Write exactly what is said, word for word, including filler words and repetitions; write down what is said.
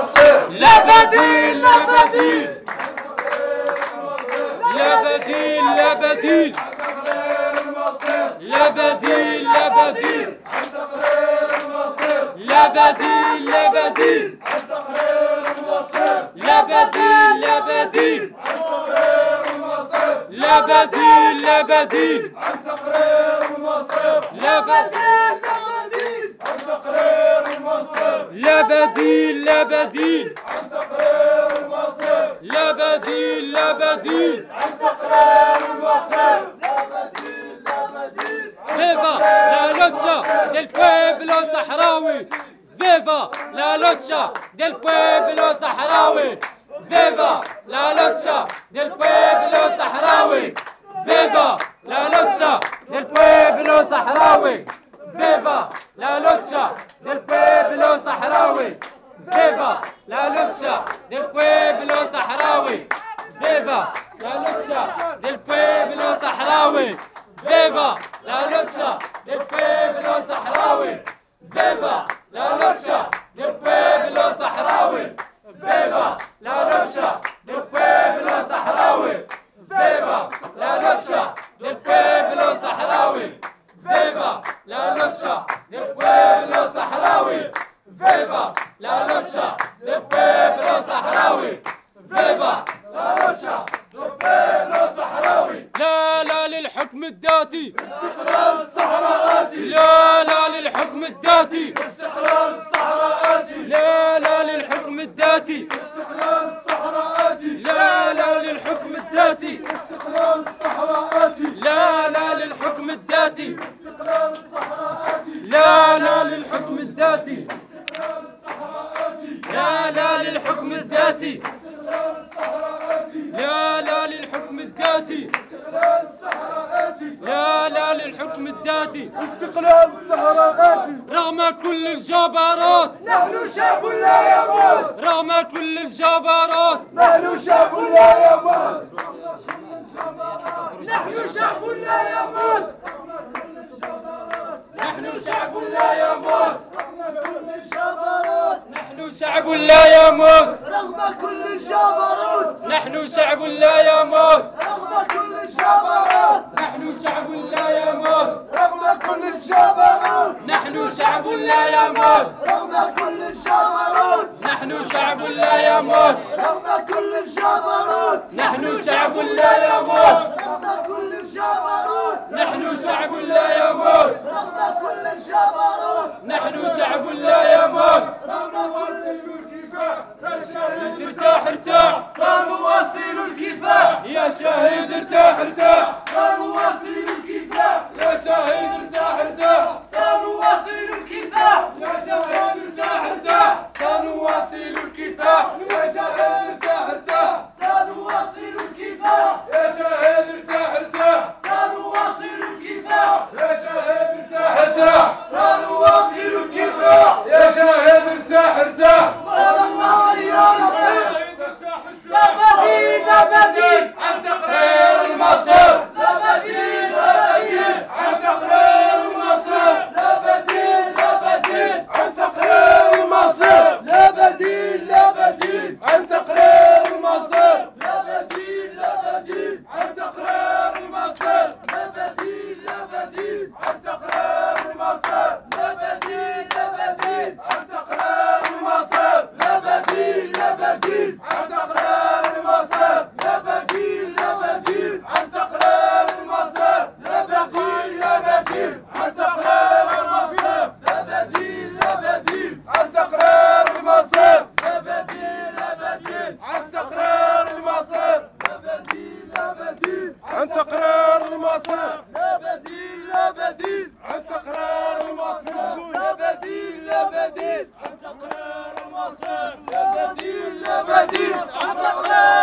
المصير. لا بديل لا بديل لا بديل لا بديل لا بديل لا بديل لا بديل لا بديل لا بديل لا بديل لا بديل لا بديل عن تقرير المصير. لا بديل لا بديل عن تقرير المصير. لا بديل لا بديل عن تقرير المصير. لا بديل لا بديل عن تقرير المصير. لا بديل لا بديل فيفا لا لوتشا ديال بويبلو صحراوي. فيفا لا لوتشا ديال بويبلو صحراوي. فيفا لا لوتشا ديال بويبلو صحراوي. فيفا لا لوتشا ديال بويبلو صحراوي. فيفا لا لوتشا ديال بويبلو صحراوي. فيفا لا لوتشا ديال بويبلو صحراوي. فيفا لا لوتشا ديال بويبلو صحراوي. فيفا لا لوتشا ديال بويبلو صحراوي. فيفا لا لوتشا ديال بويبلو صحراوي. فيفا لا لوتشا ديال بويبلو صحراوي. فيفا لا لوتشا ديال بويبلو صحراوي. فيفا لا لوتشا ديال بويبلو صحراوي. فيفا لا لوتشا ديال بويبلو صحراوي. فيفا لا لوتشا ديال بويبلو صحراوي. لا لا للحكم الذاتي استقلال الصحراء آتي. لا لا للحكم الذاتي استقلال الصحراء آتي. لا لا للحكم الذاتي استقلال الصحراء آتي. لا لا للحكم الذاتي استقلال الصحراء آتي. لا لا للحكم الذاتي استقلال الصحراء آتي. لا لا للحكم الذاتي استقلال الصحراء آتي. لا لا للحكم الذاتي استقلال الصحراء آتي. لا لا للحكم الذاتي استقلال الصحراء آتي. لا لا للحكم الذاتي استقلال الصحراء آتي. رغم كل الجبروت نحن شعب لا يموت. رغم كل الجبروت نحن شعب لا يموت. نحن شعب لا يموت. نحن شعب لا يموت. نحن شعب لا يموت. رغم كل الجبروت نحن شعب لا يموت. رغم كل الجبروت نحن شعب لا يموت. رغم كل الجبروت نحن شعب لا يموت. رغم كل الجبروت نحن شعب لا يموت. رغم كل الجبروت نحن شعب لا يموت. رغم كل الجبروت نحن شعب لا يموت. رغم كل الجبروت نحن شعب لا يموت. رغم كل الكفاح يا شهيد ارتاح ارتاح سنواصل الكفاح. يا شهيد ارتاح ارتاح سنواصل الكفاح. يا شهيد ارتاح ارتاح سنواصل الكفاح. يا شهيد ارتاح ارتاح سنواصل الكفاح. يا شهيد ارتاح ارتاح سنواصل الكفاح. يا شهيد ارتاح ارتاح سنواصل الكفاح. يا شهيد ارتاح ارتاح سنواصل الكفاح. يا شهيد ارتاح ارتاح لا بديل لا بديل عن تقرير المصير. لا بديل لا بديل عن تقرير المصير. لا بديل لا بديل عن تقرير المصير. لا بديل لا بديل عن تقرير المصير. لا بديل لا بديل عن تقرير المصير. لا بديل لا بديل عن تقرير المصير. لا بديل لا بديل عن تقرير المصير. لا بديل لا بديل عن تقرير المصير. لا بديل لا بديل عن تقرير المصير. لا بديل لا بديل عن تقرير المصير. لا بديل لا بديل عن تقرير المصير. لا بديل لا بديل عن تقرير المصير. لا بديل لا بديل عن تقرير المصير. لا بديل لا بديل عن تقرير المصير. لا بديل لا بديل عن تقرير المصير. لا بديل لا بديل عن تقرير